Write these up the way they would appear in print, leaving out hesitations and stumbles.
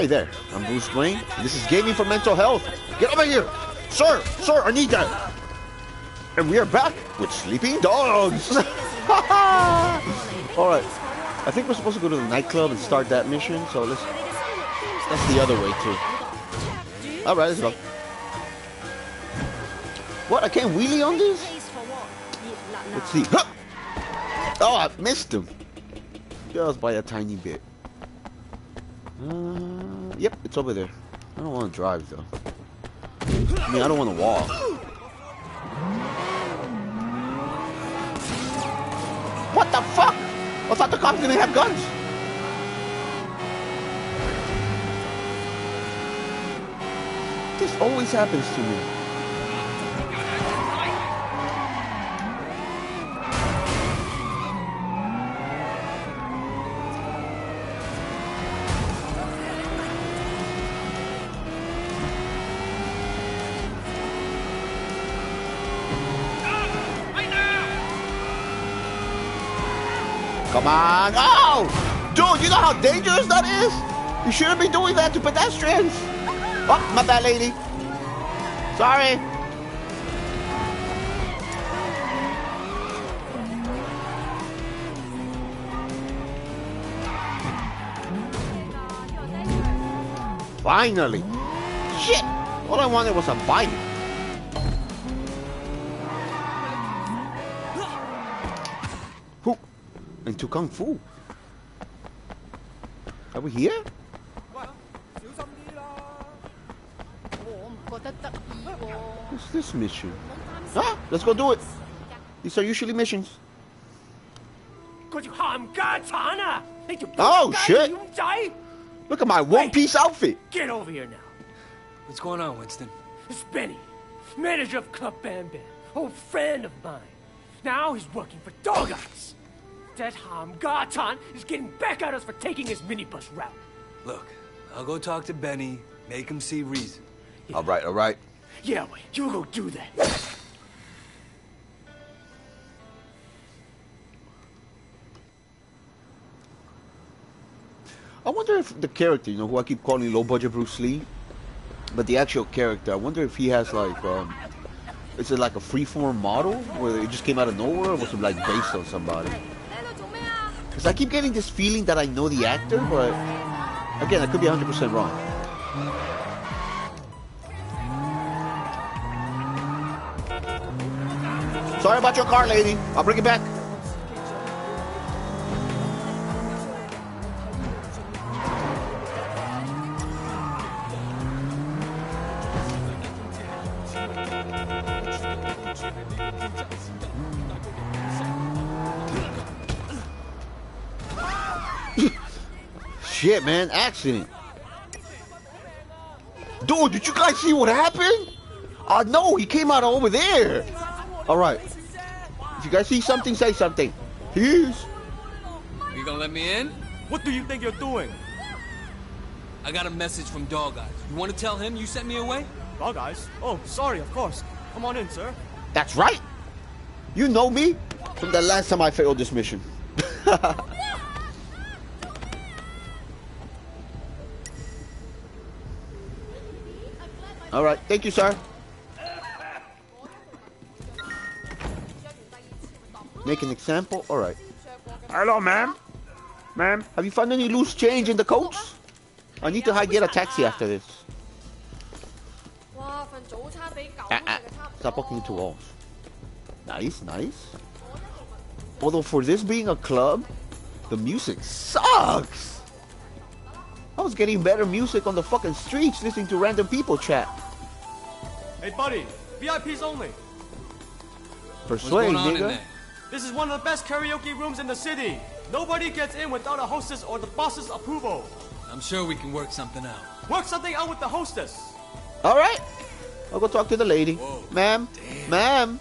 Hey there, I'm Bruce Wayne. This is Gaming for Mental Health. Get over here! Sir! Sir, I need that! And we are back with Sleeping Dogs! Alright, I think we're supposed to go to the nightclub and start that mission, so let's... That's the other way, too. Alright, let's go. What, I can't wheelie on this? Let's see. Oh, I missed him! Just by a tiny bit. Yep, it's over there. I don't want to drive, though. I mean, I don't want to walk. What the fuck? I thought the cops didn't have guns. This always happens to me. Come on. Oh! Dude, you know how dangerous that is? You shouldn't be doing that to pedestrians. Oh, my bad, lady. Sorry. Finally. Shit. All I wanted was a bite. Into Kung Fu. Are we here? What's this mission? Huh? Let's go do it. These are usually missions. Oh shit! Look at my one-piece outfit. Get over here now. What's going on, Winston? It's Benny, manager of Club Bam Bam, old friend of mine. Now he's working for Dog Eyes. That Hamgatan is getting back at us for taking his minibus route. Look, I'll go talk to Benny, make him see reason. Yeah. All right, all right. Yeah, well, you go do that. I wonder if the character, you know, who I keep calling Low Budget Bruce Lee, but the actual character, I wonder if he has like, is it like a freeform model where it just came out of nowhere, or was it like based on somebody? Because I keep getting this feeling that I know the actor, but again, I could be 100% wrong. Sorry about your car, lady. I'll bring it back. Shit, man, accident. Dude, did you guys see what happened? I know, he came out over there. All right. If you guys see something, say something. Peace. You gonna let me in? What do you think you're doing? I got a message from Dog Eyes. You want to tell him you sent me away? Dog Eyes? Oh, sorry, of course. Come on in, sir. That's right. You know me from the last time I failed this mission. All right, thank you, sir. Make an example? All right. Hello, ma'am. Ma'am, have you found any loose change in the coats? I need to get a taxi after this. Stop walking into walls. Nice, nice. Although for this being a club, the music sucks. I was getting better music on the fucking streets listening to random people chat. Hey buddy, VIPs only. Persuade, nigga. This is one of the best karaoke rooms in the city. Nobody gets in without a hostess or the boss's approval. I'm sure we can work something out. Work something out with the hostess. All right. I'll go talk to the lady. Ma'am. Ma'am.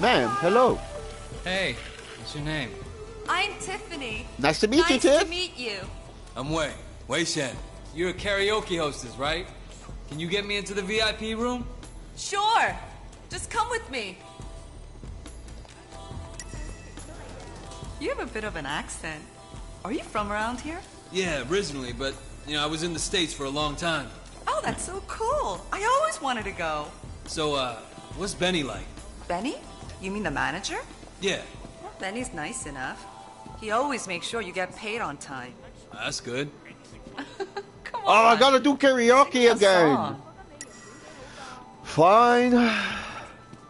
Ma'am, hello. Hey, what's your name? I'm Tiffany. Nice to meet you, Tiff. Nice to meet you. I'm Wei Shen. You're a karaoke hostess, right? Can you get me into the VIP room? Sure. Just come with me. You have a bit of an accent. Are you from around here? Yeah, originally, but, you know, I was in the States for a long time. Oh, that's so cool. I always wanted to go. So, what's Benny like? Benny? You mean the manager? Yeah. Well, Benny's nice enough. He always makes sure you get paid on time. That's good. Come on. Oh, I gotta do karaoke again. Song. Fine.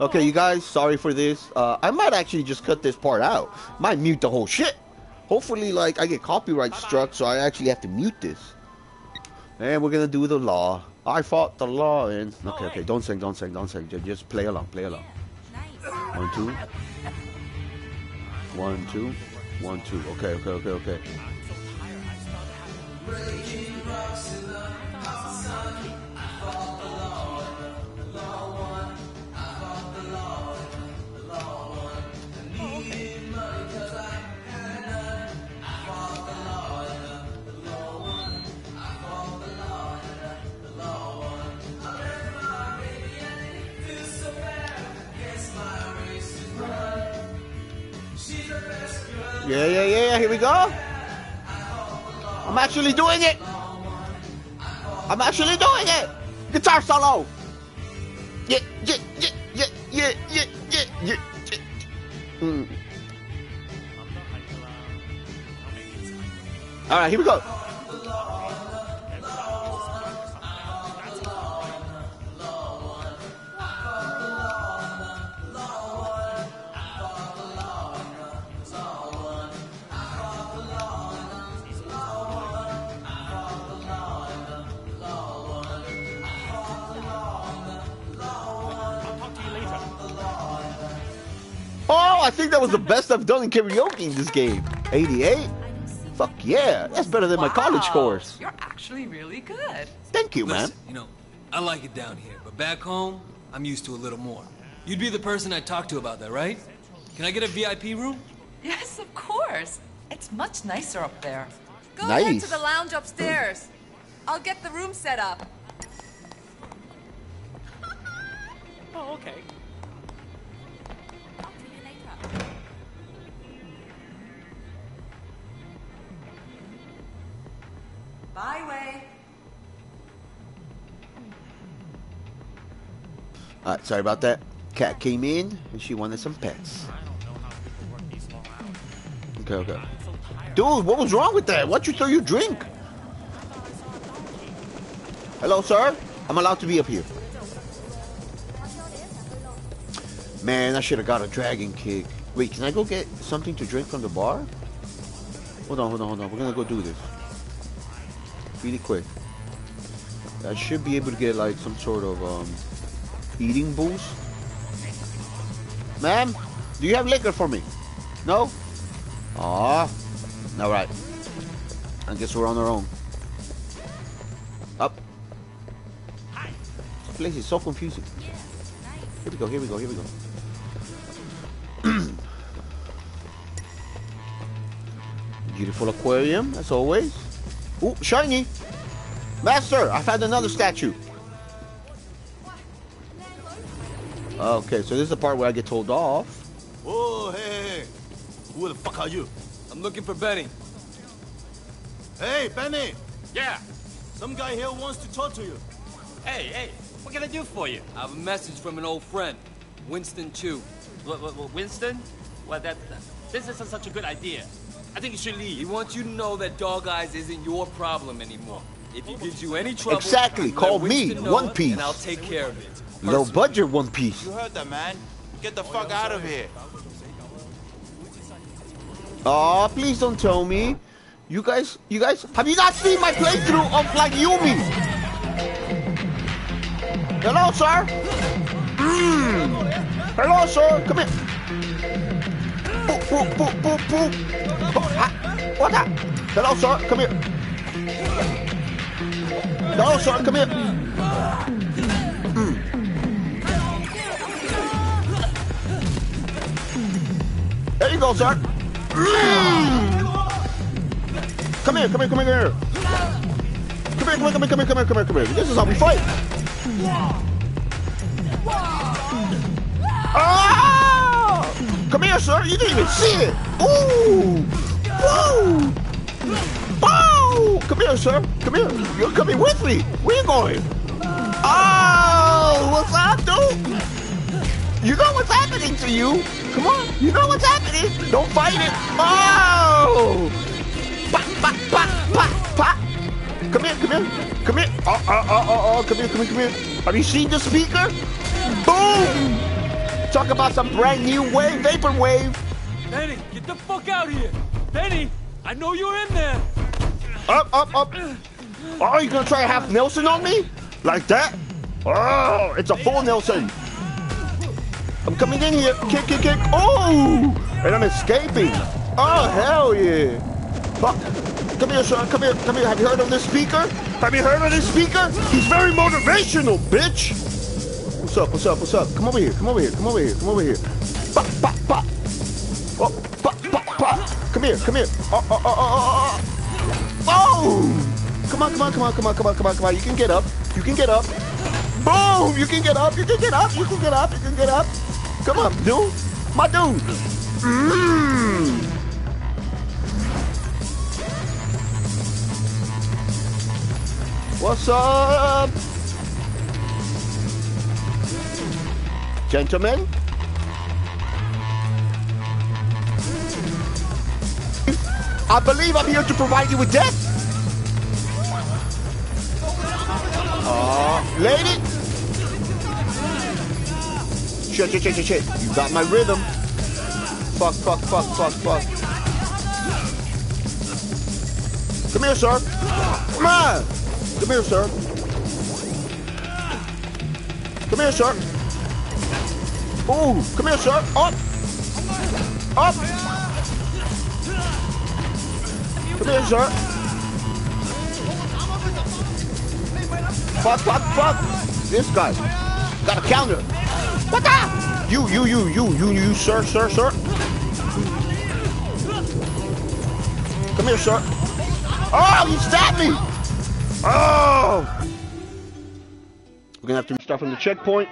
Okay, you guys, sorry for this. I might actually just cut this part out. Might mute the whole shit. Hopefully, like, I get copyright struck, so I actually have to mute this. And we're gonna do the law. I fought the law, and okay, okay, don't sing, don't sing, don't sing. Just play along, play along. One, two. One, two. One, two. Okay, okay, okay, okay. Yeah, yeah, yeah, here we go. I'm actually doing it. I'm actually doing it. Guitar solo. Yeah, yeah, yeah, yeah, yeah, yeah, yeah, yeah, yeah. All right, here we go. I think that was the best I've done in karaoke in this game. 88? Fuck yeah. That's better than my college scores. You're actually really good. Thank you, man. Listen, you know, I like it down here, but back home, I'm used to a little more. You'd be the person I talked to about that, right? Can I get a VIP room? Yes, of course. It's much nicer up there. Go ahead to the lounge upstairs. I'll get the room set up. Oh, okay. Bye, Wei. Alright, sorry about that. Cat came in and she wanted some pets. Okay, okay. Dude, what was wrong with that? Why'd you throw your drink? Hello, sir? I'm allowed to be up here. Man, I should have got a dragon kick. Wait, can I go get something to drink from the bar? Hold on, hold on, hold on. We're gonna go do this. Really quick. I should be able to get like some sort of eating boost. Ma'am, do you have liquor for me? No? Ah. All right. I guess we're on our own. Up. This place is so confusing. Here we go. Here we go. Here we go. Beautiful aquarium, as always. Ooh, shiny! Master, I found another statue. Okay, so this is the part where I get told off. Whoa, hey, hey. Who the fuck are you? I'm looking for Benny. Hey, Benny! Yeah? Some guy here wants to talk to you. Hey, hey, what can I do for you? I have a message from an old friend, Winston Chu. Winston? Well, this isn't such a good idea. I think you should leave. He wants you to know that Dog Eyes isn't your problem anymore. If he gives you any trouble, exactly, call me One Piece, and I'll take care of it. Low budget One Piece. You heard that, man. Get the fuck out of here. Oh, please don't tell me. You guys, have you not seen my playthrough of like Yumi? Hello, sir. Hello, sir. Come here. Boop, boop, boop, boop. What the? Hello, sir. Come here. Hello, sir. Come here. There you go, sir. Come here, come here, come here, come here. Come here, come here, come here, come here, come here, come here. This is how we fight. Ah! Come here, sir. You didn't even see it. Ooh! Woo! Bow! here, sir. Come here. You're coming with me. Where you going? Oh, what's up, dude? You know what's happening to you. Come on. You know what's happening. Don't fight it. Oh. Pop, pop, pop, pop, pop. Come here, come here. Come here. Come here, come here, come here. Have you seen the speaker? Boom. Talk about some brand new wave, vaporwave. Benny, get the fuck out of here. Benny, I know you're in there. Up, up, up. Oh, you gonna try to half Nelson on me? Like that? Oh, it's a full Nelson. I'm coming in here. Kick, kick, kick. Oh, and I'm escaping. Oh, hell yeah. Fuck. Come here, son. Come here. Come here. Have you heard of this speaker? Have you heard of this speaker? He's very motivational, bitch. What's up? What's up? What's up? Come over here. Come over here. Come over here. Come over here. Pop, pop, pop. Oh, pop, pop, pop. Come here. Come here. Oh, oh, oh, oh, oh. Oh! Come on, come on, come on, come on, come on, come on, come on. You can get up. You can get up. Boom! You can get up. You can get up. You can get up. You can get up. Come on, dude. My dude. Mmm. What's up? Gentlemen? I believe I'm here to provide you with death. Lady. Shit, shit, shit, shit, shit. You got my rhythm. Fuck, fuck, fuck, fuck, fuck. Come here, sir. Come on. Come here, sir. Come here, sir. Ooh, come here, sir. Up. Up. Come here, sir. Fuck, fuck, fuck. This guy got a counter. What the? You, sir, sir, sir. Come here, sir. Oh, he stabbed me. Oh. We're gonna have to restart from the checkpoint.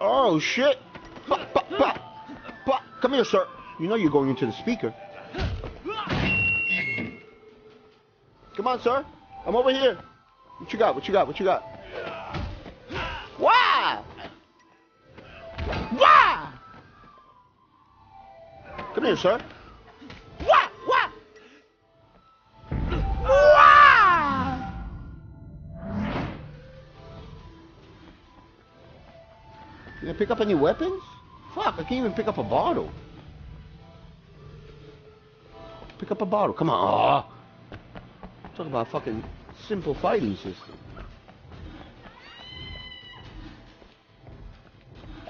Oh shit. Fuck, fuck, fuck. Come here, sir. You know you're going into the speaker. Come on, sir. I'm over here. What you got? What you got? What you got? Why? Why? Come here, sir. Why? Why? Why? You gonna pick up any weapons? Fuck, I can't even pick up a bottle. Pick up a bottle, come on. Talk about a fucking simple fighting system.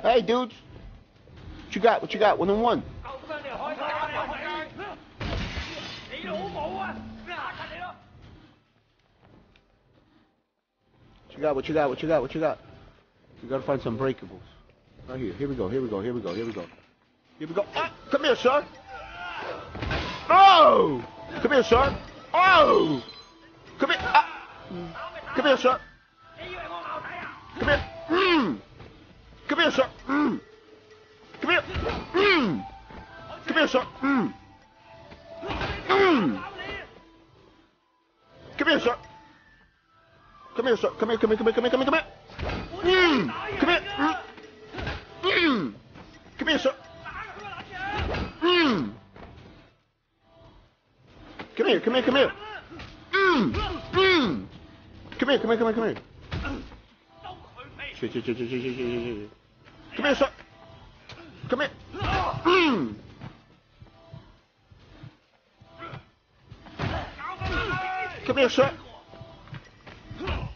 Hey, dudes. What you got? What you got? 1-on-1. What you got? What you got? What you got? What you got? You gotta find some breakables. Right here. Here we go. Here we go. Here we go. Here we go. Here we go. Ah, come here, sir. Oh! Come here, sir. Oh! Come here. Ah. Come here, sir. Come here. Mm. Come here, sir. Mm. Come here. Mm. Come here, sir. Mm. Mm. Come here, sir. Come here, sir. Come here. Come here. Come here. Come here. Come here. Come here. Mm. Come here. Mm. Mm. Come here, sir. Mm. Come here, come here, come here. Mm. Mm. Come here, come here, come here, come here. Come here, sir. Come here. Mm. Come here, sir. Mm.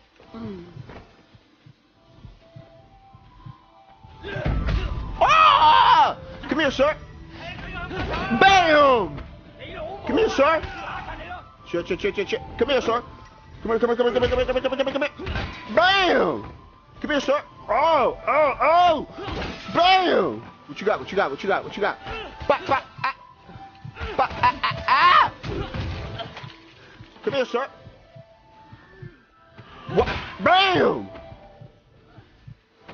Come here, sir. Bam! Come here, sir. Shit, shit, shit, shit, shit. Come here, sir. Come here, come here, come here, come here, come here, come here, come here. Bam! Come here, sir. Oh, oh, oh! Bam! What you got? What you got? What you got? What you got? Bop, bop, ah. Bop, ah, ah, ah. Come here, sir. What? Bam!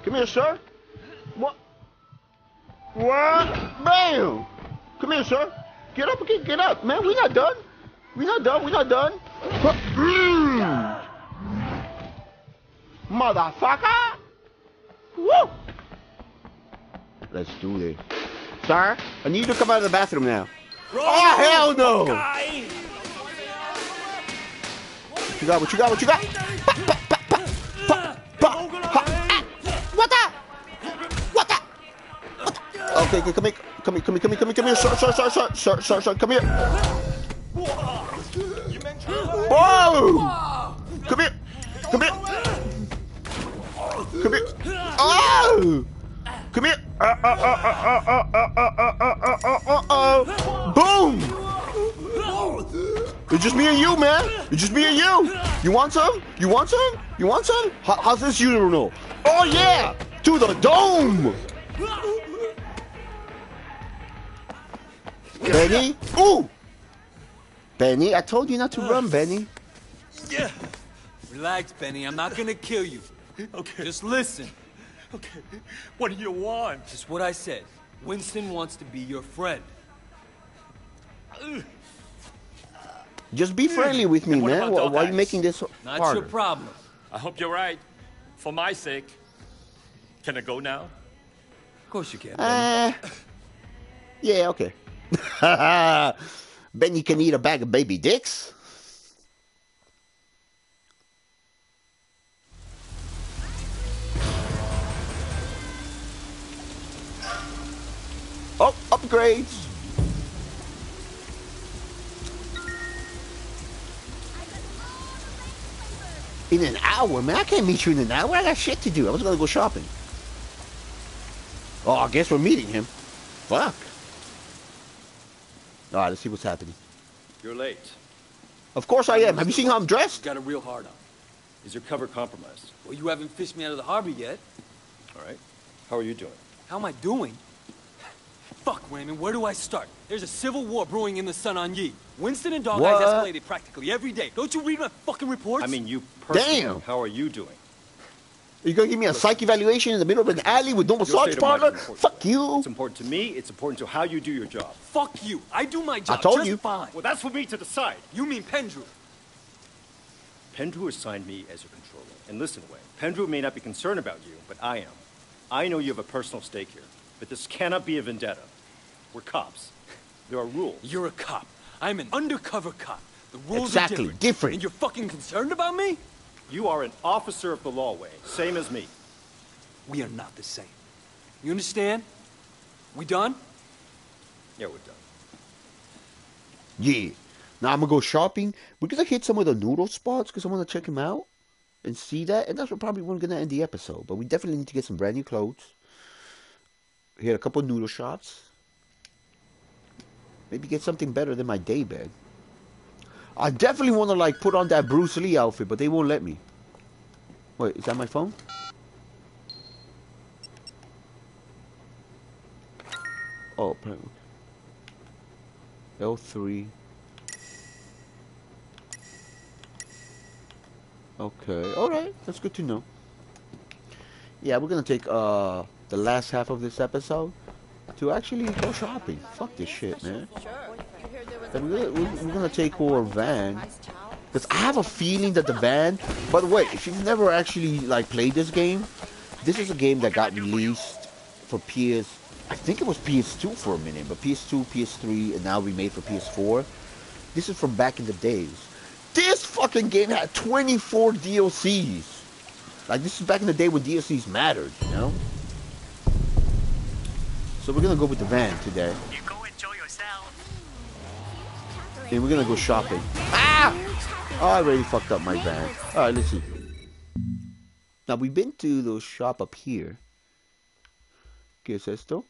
Come here, sir. What? What? Bam! Come here, sir. Get up, okay, get up, man. We're not done. We're not done. We're not done. Motherfucker. Woo. Let's do this. Sir, I need you to come out of the bathroom now. Oh, hell no. What you got? What you got? What you got? What the? What the? Okay, okay, come here. Come here, come here, come here, come here, come here, sir, sir, sir, sir, sir, sir, sir, come here. Whoa! Come here, come here, come here. Oh! Come here. Boom! It's just me and you, man. It's just me and you. You want some? You want some? You want some? How's this urinal? Oh yeah! To the dome! Benny? Ooh! Benny, I told you not to run, Benny. Yeah. Relax, Benny. I'm not gonna kill you. Okay. Just listen. Okay. What do you want? Just what I said. Winston wants to be your friend. Just be friendly with me, man. Why are you making this harder? Not your problem. I hope you're right. For my sake. Can I go now? Of course you can, Benny. Yeah, okay. Benny can eat a bag of baby dicks. Oh, upgrades. In an hour, man. I can't meet you in an hour. I got shit to do. I was gonna go shopping. Oh, I guess we're meeting him. Fuck. All right, let's see what's happening. You're late. Of course I am. Have you seen how I'm dressed? Got a real hard on. Is your cover compromised? Well, you haven't fished me out of the harbor yet. All right. How are you doing? How am I doing? Fuck, Raymond, where do I start? There's a civil war brewing in the Sun on Yi. Winston and Dog Eyes escalated practically every day. Don't you read my fucking reports? I mean, you personally. Damn. How are you doing? Are you gonna give me a psych evaluation in the middle of an alley with no massage parlor? Fuck you! It's important to me. It's important to how you do your job. Fuck you! I do my job. I told you. Fine. Well, that's for me to decide. You mean Pendrew? Pendrew assigned me as your controller. And listen, Wei, Pendrew may not be concerned about you, but I am. I know you have a personal stake here, but this cannot be a vendetta. We're cops. There are rules. You're a cop. I'm an undercover cop. The rules are different. And you're fucking concerned about me? You are an officer of the law, Wei. Same as me. We are not the same. You understand? We done? Yeah, we're done. Yeah. Now I'm gonna go shopping. We're gonna hit some of the noodle spots because I want to check them out and see that. And that's probably when we're gonna end the episode. But we definitely need to get some brand new clothes. Hit a couple noodle shops. Maybe get something better than my day bed. I definitely want to like put on that Bruce Lee outfit, but they won't let me. Wait, is that my phone? Oh, L3. Okay, all right, that's good to know. Yeah, we're gonna take the last half of this episode to actually go shopping. Fuck this shit, man. We're gonna take over Van, because I have a feeling that the Van, by the way, if you've never actually like played this game, this is a game that got released for PS, I think it was PS2 for a minute, but PS2, PS3, and now remade for PS4. This is from back in the days. This fucking game had 24 DLCs. Like, this is back in the day when DLCs mattered, you know? So we're gonna go with the Van today. And we're gonna go shopping. Ah! Oh, I already fucked up my van. Alright, let's see. Now, we've been to the shop up here. ¿Qué es esto?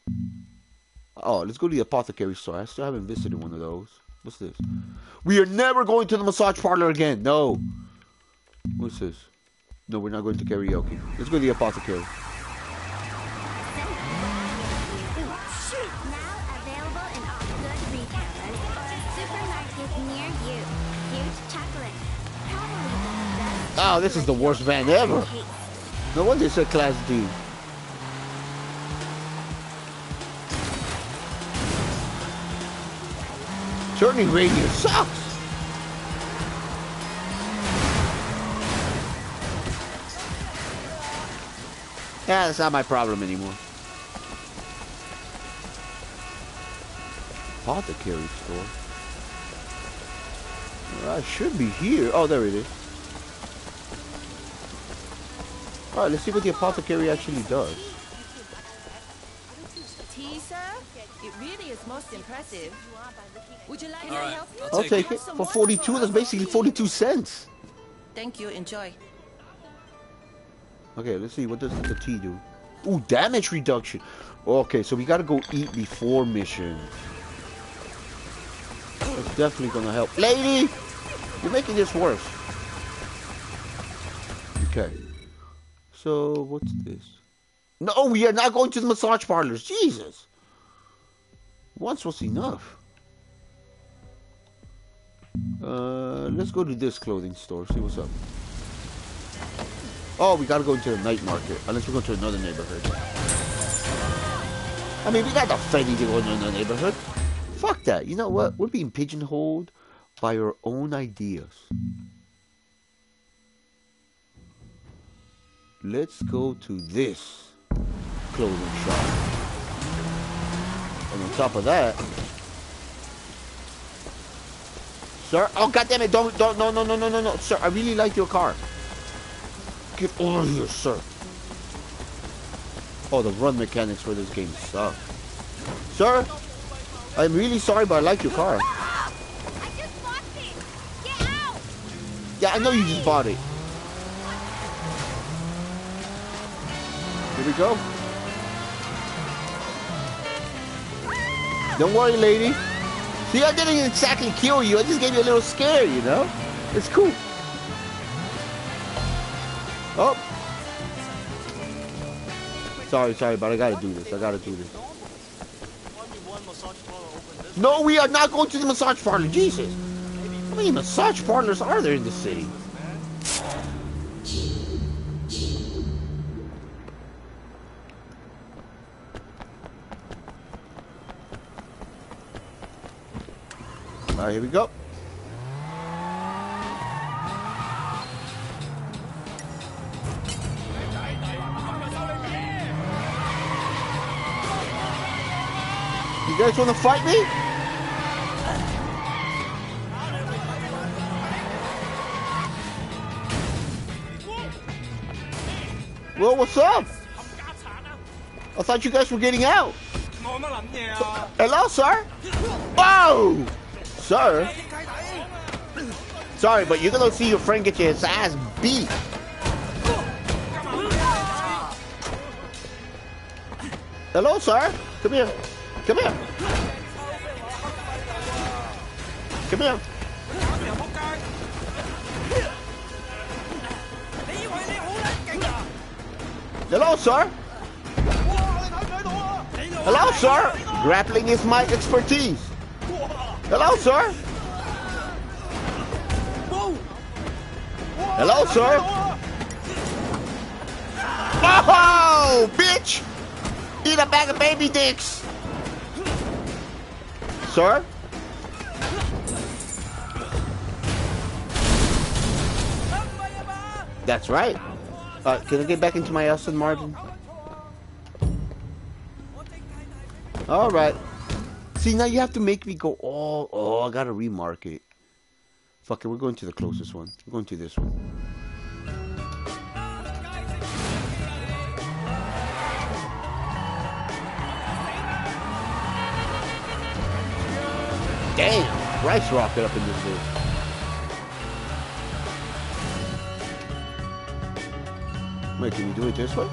Oh, let's go to the apothecary store. I still haven't visited one of those. What's this? We are never going to the massage parlor again. No. What's this? No, we're not going to karaoke. Let's go to the apothecary. Oh, this is the worst van ever. No wonder it's a Class D. turning radius sucks. Yeah, that's not my problem anymore. Apothecary store. Well, I should be here. Oh, there it is. All right, let's see what the apothecary actually does. Tea, sir? It really is most impressive. Would you like to help you? I'll take it. For 42, that's basically 42 cents. Thank you. Enjoy. Okay, let's see. What does the tea do? Ooh, damage reduction. Okay, so we gotta go eat before mission. That's definitely gonna help. Lady! You're making this worse. Okay. So, what's this? No, we are not going to the massage parlors. Jesus! Once was enough. Let's go to this clothing store. See what's up. Oh, we gotta go into the night market. Unless we're going to another neighborhood. I mean, we got the fancy to go into another neighborhood. Fuck that. You know what? We're being pigeonholed by our own ideas. Let's go to this clothing shop. And on top of that... Sir? Oh, goddammit. Don't, no. Sir, I really like your car. Get over here, sir. Oh, the run mechanics for this game suck. Sir, I'm really sorry, but I like your car. I just bought it. Get out. Yeah, I know you just bought it. Here we go. Don't worry, lady. See, I didn't exactly kill you. I just gave you a little scare, you know? It's cool. Oh! Sorry, but I gotta do this. No, we are not going to the massage parlor. Jesus! How many massage parlors are there in this city? Alright, here we go. You guys want to fight me? Well, what's up? I thought you guys were getting out. Hello, sir? Whoa! Sir? Sorry, but you're going to see your friend get his ass beat. Hello, sir? Come here. Come here. Hello, sir. Hello, sir. Grappling is my expertise. Hello, sir. Hello, sir. Oh, bitch. Eat a bag of baby dicks. Sir? That's right. Can I get back into my Aston Martin? Alright. See, now you have to make me go all... Oh, I gotta remark it. Fuck it, we're going to the closest one. We're going to this one. Dang, rice rocket up in this dude. Wait, can we do it this way?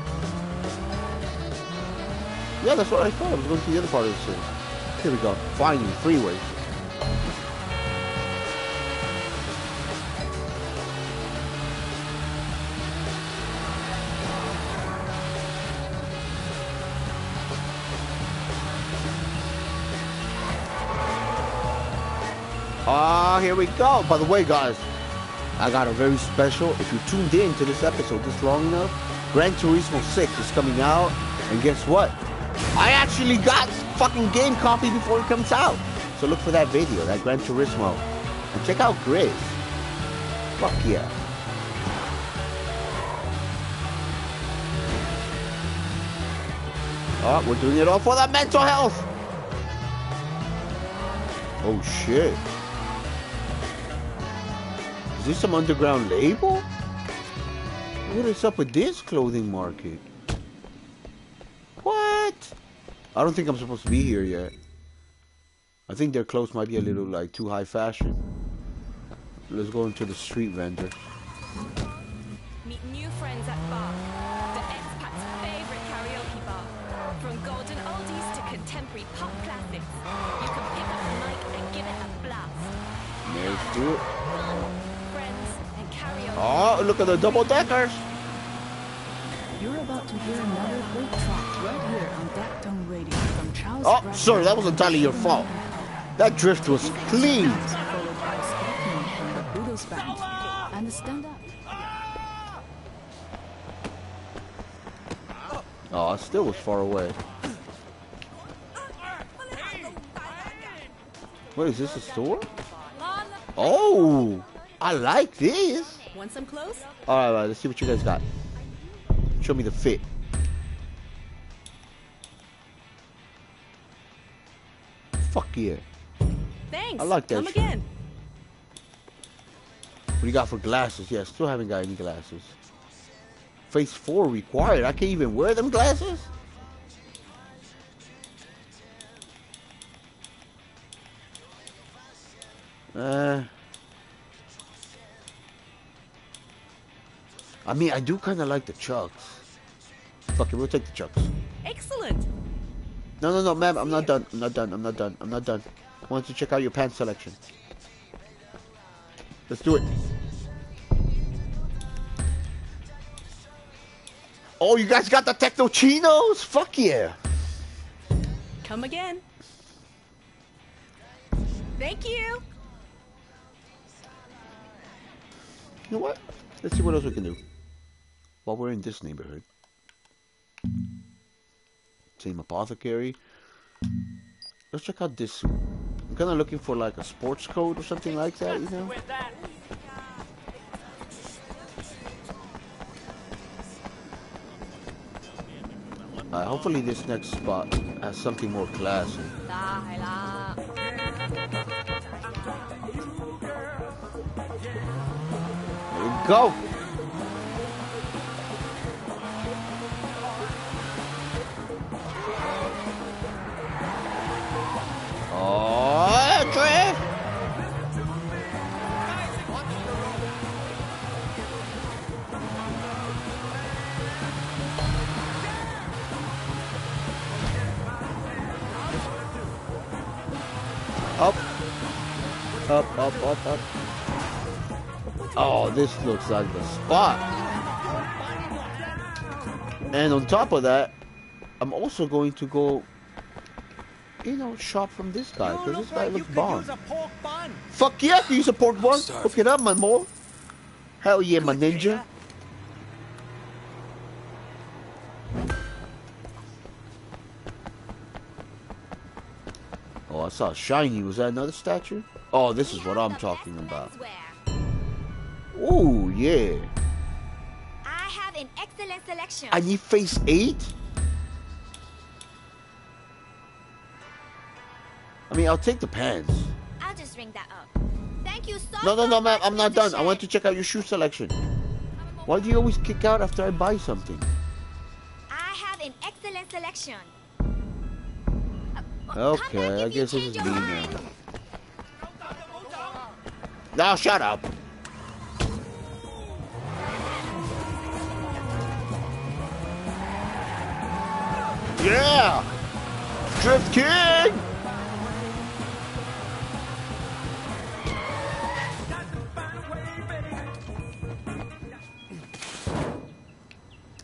Yeah, that's what I thought. I was going to the other part of the city. Here we go. Finally, freeway. Here we go. By the way, guys, I got a very special, if you tuned in to this episode this long enough, Gran Turismo 6 is coming out, and guess what? I actually got fucking game copy before it comes out. So look for that video, that Gran Turismo. And check out Grizz. Fuck yeah. Oh, we're doing it all for the mental health. Oh shit. Is this some underground label? What is up with this clothing market? What? I don't think I'm supposed to be here yet. I think their clothes might be a little like too high fashion. Let's go into the street vendor. Meet new friends at bar. The expat's favorite karaoke bar. From golden oldies to contemporary pop classics. You can pick up the mic and give it a blast. Let's do it. Oh, look at the double deckers. You're about to hear another great track right here on Dactong Radio from Charles. Oh, Brad, sir, that was entirely your fault. That drift was clean. Oh, it still was far away. What is this, a store? Oh, I like this. Want some clothes? All right, let's see what you guys got. Show me the fit. Fuck yeah. Thanks. I like that. Come again. What do you got for glasses? Yeah, still haven't got any glasses. Phase 4 required. I can't even wear them glasses? I mean, I do kind of like the Chucks. Fuck it, we'll take the Chucks. Excellent. No, ma'am, I'm not done. I'm not done. I want to check out your pants selection. Let's do it. Oh, you guys got the Technochinos? Fuck yeah. Come again. Thank you. You know what? Let's see what else we can do while we're in this neighborhood. Same apothecary. Let's check out this suit. I'm kind of looking for like a sports coat or something like that, you know? Hopefully this next spot has something more classy. Go! Oh, drift! Up. Oh, this looks like the spot. And on top of that, I'm also going to go, you know, shop from this guy, because this guy looks bomb. Fuck yeah, you use a pork bun. Hook it up, my mole. Hell yeah, my ninja. Oh, I saw a shiny. Was that another statue? Oh, this is what I'm talking about. Oh yeah. I have an excellent selection. I need phase 8. I mean, I'll take the pants. I'll just ring that up. Thank you so much. No, ma'am, I'm not done. I want to check out your shoe selection. Why do you always kick out after I buy something? I have an excellent selection. Okay, I guess this is me now. Now shut up. Yeah! Drift King!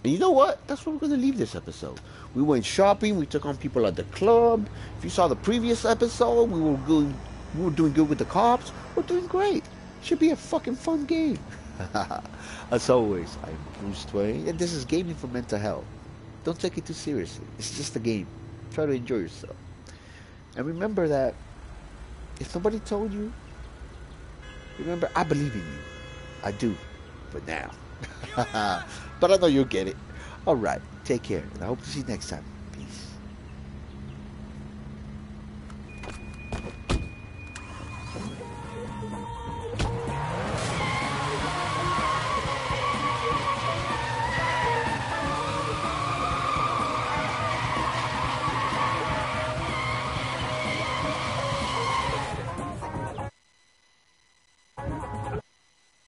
And you know what? That's where we're gonna leave this episode. We went shopping, we took on people at the club. If you saw the previous episode, we were doing good with the cops. We're doing great. Should be a fucking fun game. As always, I'm Bruce Twain, and this is Gaming for Mental Health. Don't take it too seriously. It's just a game. Try to enjoy yourself. And remember that If somebody told you, remember, I believe in you. I do. But now. But I know you'll get it. All right. Take care. And I hope to see you next time.